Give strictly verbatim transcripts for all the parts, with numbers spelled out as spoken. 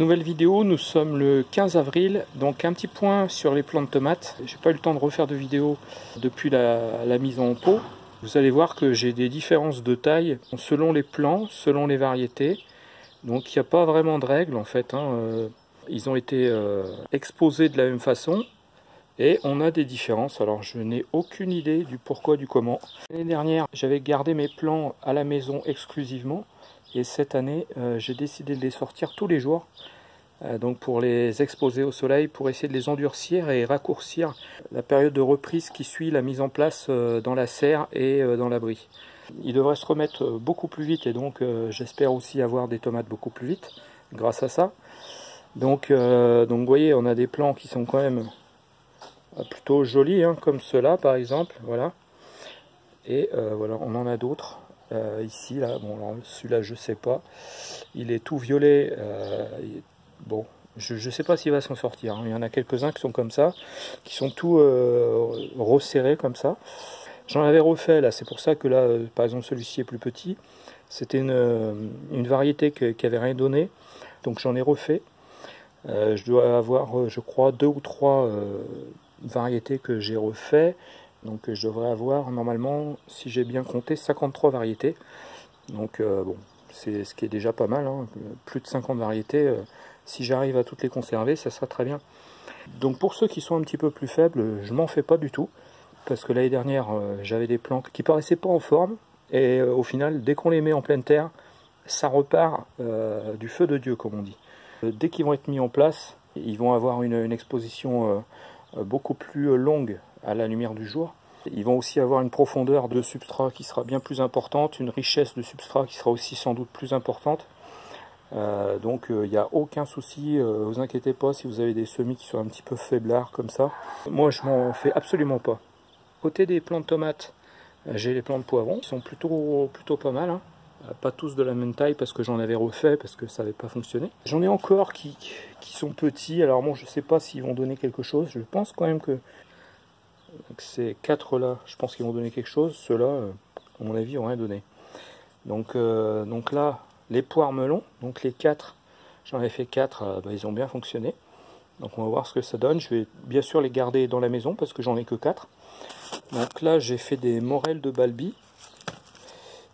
Nouvelle vidéo, nous sommes le quinze avril, donc un petit point sur les plants de tomates. J'ai pas eu le temps de refaire de vidéo depuis la, la mise en pot. Vous allez voir que j'ai des différences de taille selon les plants, selon les variétés. Donc il n'y a pas vraiment de règles en fait, hein. Ils ont été euh, exposés de la même façon et on a des différences. Alors je n'ai aucune idée du pourquoi, du comment. L'année dernière, j'avais gardé mes plants à la maison exclusivement. Et cette année, euh, j'ai décidé de les sortir tous les jours, euh, donc pour les exposer au soleil, pour essayer de les endurcir et raccourcir la période de reprise qui suit la mise en place euh, dans la serre et euh, dans l'abri. Ils devraient se remettre beaucoup plus vite et donc euh, j'espère aussi avoir des tomates beaucoup plus vite grâce à ça. Donc, euh, donc vous voyez, on a des plants qui sont quand même plutôt jolis, hein, comme ceux-là par exemple, voilà. Et euh, voilà, on en a d'autres. Euh, ici, là, bon, celui-là, je sais pas. Il est tout violet. Euh, bon, je ne sais pas s'il va s'en sortir, hein. Il y en a quelques-uns qui sont comme ça, qui sont tout euh, resserrés comme ça. J'en avais refait, là. C'est pour ça que là, euh, par exemple, celui-ci est plus petit. C'était une, une variété qui n'avait rien donné. Donc, j'en ai refait. Euh, je dois avoir, je crois, deux ou trois euh, variétés que j'ai refait. Donc je devrais avoir normalement, si j'ai bien compté, cinquante-trois variétés. Donc euh, bon, c'est ce qui est déjà pas mal, hein. Plus de cinquante variétés. Euh, si j'arrive à toutes les conserver, ça sera très bien. Donc pour ceux qui sont un petit peu plus faibles, je m'en fais pas du tout. Parce que l'année dernière, euh, j'avais des plants qui paraissaient pas en forme. Et euh, au final, dès qu'on les met en pleine terre, ça repart euh, du feu de Dieu, comme on dit. Euh, dès qu'ils vont être mis en place, ils vont avoir une, une exposition euh, beaucoup plus longue à la lumière du jour. Ils vont aussi avoir une profondeur de substrat qui sera bien plus importante, une richesse de substrat qui sera aussi sans doute plus importante. Euh, donc il euh, n'y a aucun souci, ne euh, vous inquiétez pas si vous avez des semis qui sont un petit peu faiblards comme ça. Moi je m'en fais absolument pas. Côté des plants de tomates, j'ai les plants de poivrons qui sont plutôt, plutôt pas mal, hein. Pas tous de la même taille parce que j'en avais refait, parce que ça n'avait pas fonctionné. J'en ai encore qui, qui sont petits, alors moi je ne sais pas s'ils vont donner quelque chose, je pense quand même que... Donc ces quatre là, je pense qu'ils vont donner quelque chose. Ceux-là, à mon avis, n'ont rien donné. Donc, euh, donc là, les poires melons, donc les quatre, j'en avais fait quatre, euh, bah, ils ont bien fonctionné. Donc on va voir ce que ça donne. Je vais bien sûr les garder dans la maison parce que j'en ai que quatre. Donc là, j'ai fait des morelles de balbi.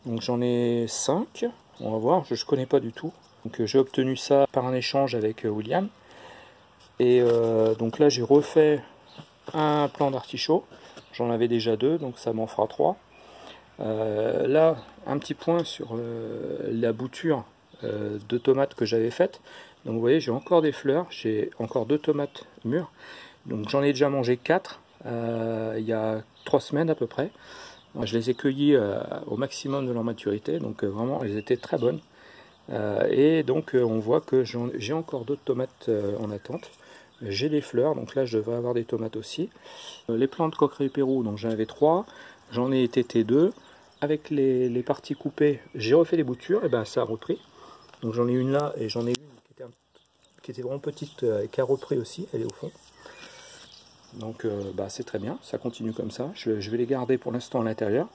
Donc j'en ai cinq. On va voir, je ne connais pas du tout. Donc euh, j'ai obtenu ça par un échange avec euh, William. Et euh, donc là, j'ai refait un plant d'artichaut, j'en avais déjà deux, donc ça m'en fera trois. Euh, là, un petit point sur euh, la bouture euh, de tomates que j'avais faite. Donc vous voyez, j'ai encore des fleurs, j'ai encore deux tomates mûres. Donc j'en ai déjà mangé quatre euh, il y a trois semaines à peu près. Je les ai cueillies euh, au maximum de leur maturité, donc euh, vraiment elles étaient très bonnes. Euh, et donc euh, on voit que j'ai encore d'autres tomates euh, en attente. J'ai des fleurs, donc là je devrais avoir des tomates aussi. Les plants de coquerel Pérou, donc j'en avais trois, j'en ai tété deux. Avec les, les parties coupées, j'ai refait les boutures, et ben ça a repris. Donc j'en ai une là et j'en ai une qui était, un, qui était vraiment petite et qui a repris aussi, elle est au fond. Donc euh, bah, c'est très bien, ça continue comme ça. Je, je vais les garder pour l'instant à l'intérieur.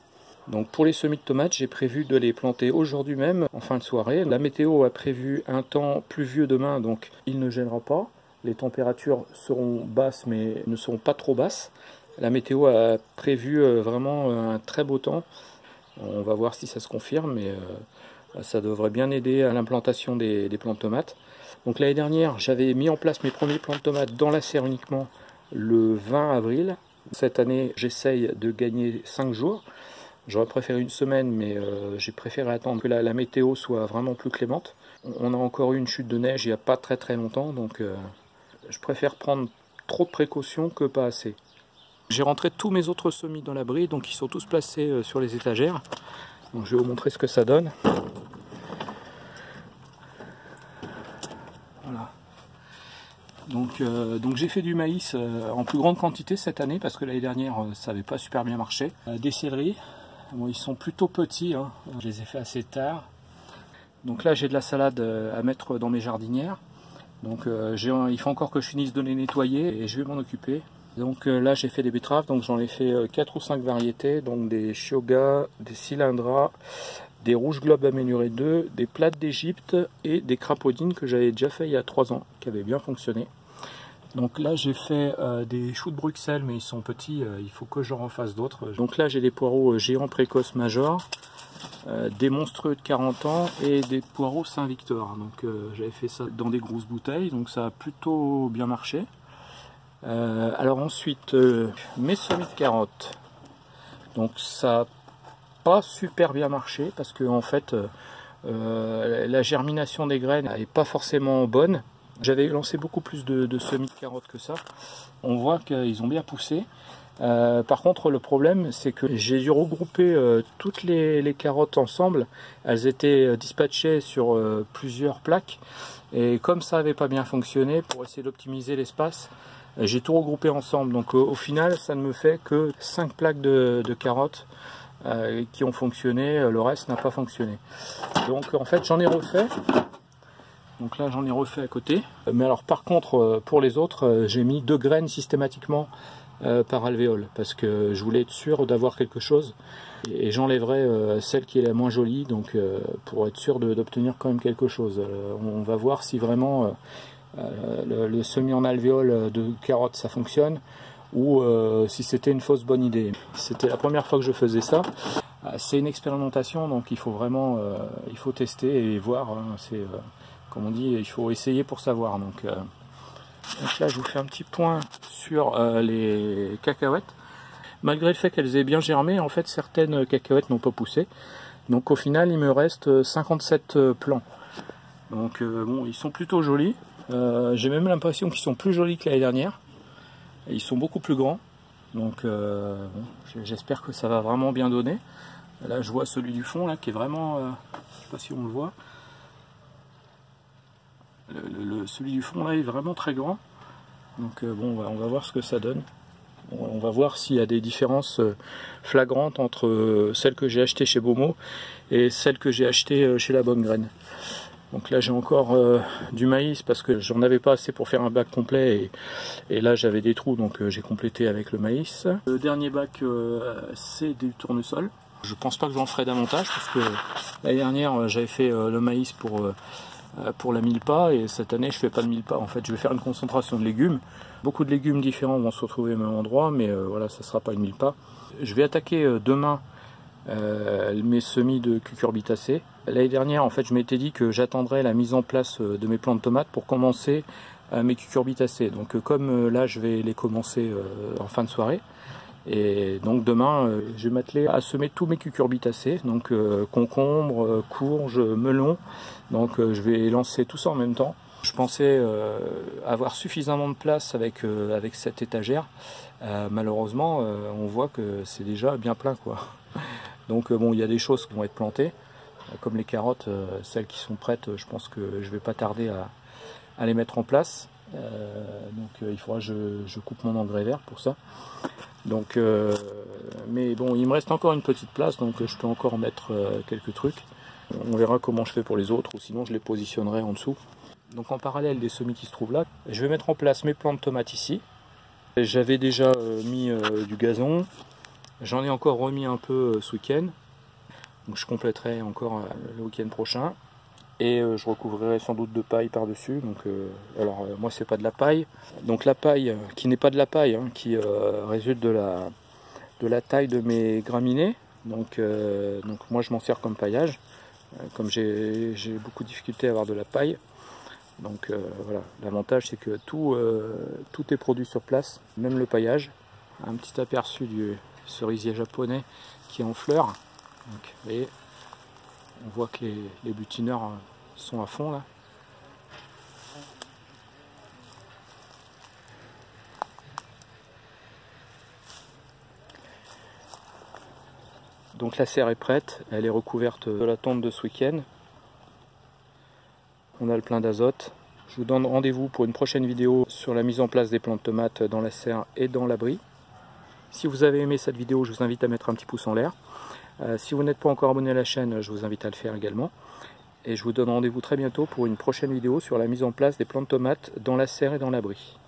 Donc pour les semis de tomates, j'ai prévu de les planter aujourd'hui même, en fin de soirée. La météo a prévu un temps pluvieux demain, donc il ne gênera pas. Les températures seront basses, mais ne seront pas trop basses. La météo a prévu vraiment un très beau temps. On va voir si ça se confirme, mais ça devrait bien aider à l'implantation des, des plants de tomates. Donc l'année dernière, j'avais mis en place mes premiers plants de tomates dans la serre uniquement le vingt avril. Cette année, j'essaye de gagner cinq jours. J'aurais préféré une semaine, mais euh, j'ai préféré attendre que la, la météo soit vraiment plus clémente. On a encore eu une chute de neige il n'y a pas très très longtemps, donc... Euh, je préfère prendre trop de précautions que pas assez. J'ai rentré tous mes autres semis dans l'abri, donc ils sont tous placés sur les étagères. Donc je vais vous montrer ce que ça donne. Voilà. Donc, euh, donc j'ai fait du maïs en plus grande quantité cette année, parce que l'année dernière ça n'avait pas super bien marché. Des céleris, bon, ils sont plutôt petits, hein. Je les ai fait assez tard. Donc là j'ai de la salade à mettre dans mes jardinières. Donc euh, il faut encore que je finisse de les nettoyer et je vais m'en occuper. Donc euh, là j'ai fait des betteraves, donc j'en ai fait euh, quatre ou cinq variétés, donc des chiogas, des cylindras, des rouges globes améliorés deux, des plates d'Égypte et des crapaudines que j'avais déjà fait il y a trois ans, qui avaient bien fonctionné. Donc là j'ai fait euh, des choux de Bruxelles, mais ils sont petits, euh, il faut que j'en fasse d'autres. Donc là j'ai des poireaux géants précoces majors, euh, des monstreux de quarante ans et des poireaux Saint-Victor. Donc euh, j'avais fait ça dans des grosses bouteilles, donc ça a plutôt bien marché. Euh, alors ensuite, euh, mes semis de carottes. Donc ça a pas super bien marché parce que en fait euh, la germination des graines n'est pas forcément bonne. J'avais lancé beaucoup plus de, de semis de carottes que ça. On voit qu'ils ont bien poussé. Euh, par contre, le problème, c'est que j'ai dû regrouper euh, toutes les, les carottes ensemble. Elles étaient dispatchées sur euh, plusieurs plaques. Et comme ça n'avait pas bien fonctionné, pour essayer d'optimiser l'espace, j'ai tout regroupé ensemble. Donc euh, au final, ça ne me fait que cinq plaques de, de carottes euh, qui ont fonctionné. Le reste n'a pas fonctionné. Donc en fait, j'en ai refait. Donc là j'en ai refait à côté, mais alors par contre pour les autres j'ai mis deux graines systématiquement par alvéole parce que je voulais être sûr d'avoir quelque chose et j'enlèverai celle qui est la moins jolie, donc pour être sûr d'obtenir quand même quelque chose. On va voir si vraiment le, le semis en alvéole de carottes ça fonctionne ou si c'était une fausse bonne idée. C'était la première fois que je faisais ça. C'est une expérimentation, donc il faut vraiment il faut tester et voir. C'est comme on dit, il faut essayer pour savoir. Donc, euh, donc là, je vous fais un petit point sur euh, les cacahuètes. Malgré le fait qu'elles aient bien germé, en fait, certaines cacahuètes n'ont pas poussé. Donc au final, il me reste cinquante-sept plants. Donc euh, bon, ils sont plutôt jolis. Euh, J'ai même l'impression qu'ils sont plus jolis que l'année dernière. Et ils sont beaucoup plus grands. Donc euh, bon, j'espère que ça va vraiment bien donner. Là, je vois celui du fond, là, qui est vraiment... Euh, je sais pas si on le voit. Le, le, celui du fond là est vraiment très grand, donc euh, bon, on va, on va voir ce que ça donne. On, on va voir s'il y a des différences flagrantes entre euh, celles que j'ai achetées chez Beaumont et celles que j'ai achetées euh, chez la bonne graine. Donc là j'ai encore euh, du maïs parce que j'en avais pas assez pour faire un bac complet, et, et là j'avais des trous, donc euh, j'ai complété avec le maïs. Le dernier bac euh, c'est du tournesol. Je pense pas que j'en ferai davantage parce que euh, l'année dernière j'avais fait euh, le maïs pour euh, pour la mille pas, et cette année je fais pas de mille pas. En fait je vais faire une concentration de légumes, beaucoup de légumes différents vont se retrouver au même endroit, mais euh, voilà, ça sera pas une mille pas. Je vais attaquer euh, demain euh, mes semis de cucurbitacées. L'année dernière en fait je m'étais dit que j'attendrais la mise en place euh, de mes plants de tomates pour commencer euh, mes cucurbitacées, donc euh, comme euh, là je vais les commencer euh, en fin de soirée, et donc demain euh, je vais m'atteler à semer tous mes cucurbitacées, donc euh, concombres, euh, courges, melons. Donc euh, je vais lancer tout ça en même temps. Je pensais euh, avoir suffisamment de place avec, euh, avec cette étagère. Euh, malheureusement, euh, on voit que c'est déjà bien plein, quoi. Donc euh, bon, il y a des choses qui vont être plantées, euh, comme les carottes, euh, celles qui sont prêtes, euh, je pense que je ne vais pas tarder à, à les mettre en place. Euh, donc euh, il faudra que je, je coupe mon engrais vert pour ça. Donc, euh, mais bon, il me reste encore une petite place, donc euh, je peux encore mettre euh, quelques trucs. On verra comment je fais pour les autres, ou sinon je les positionnerai en dessous. Donc en parallèle des semis qui se trouvent là, je vais mettre en place mes plants de tomates ici. J'avais déjà mis du gazon, j'en ai encore remis un peu ce week-end. Donc je compléterai encore le week-end prochain. Et je recouvrirai sans doute de paille par-dessus. Donc, euh, alors moi c'est pas de la paille. Donc la paille qui n'est pas de la paille, hein, qui euh, résulte de la, de la taille de mes graminées. Donc, euh, donc moi je m'en sers comme paillage. Comme j'ai beaucoup de difficulté à avoir de la paille, donc euh, voilà, l'avantage c'est que tout, euh, tout est produit sur place, même le paillage. Un petit aperçu du cerisier japonais qui est en fleurs. Donc, vous voyez, on voit que les, les butineurs sont à fond là. Donc la serre est prête, elle est recouverte de la tonte de ce week-end. On a le plein d'azote. Je vous donne rendez-vous pour une prochaine vidéo sur la mise en place des plants de tomates dans la serre et dans l'abri. Si vous avez aimé cette vidéo, je vous invite à mettre un petit pouce en l'air. Euh, si vous n'êtes pas encore abonné à la chaîne, je vous invite à le faire également. Et je vous donne rendez-vous très bientôt pour une prochaine vidéo sur la mise en place des plants de tomates dans la serre et dans l'abri.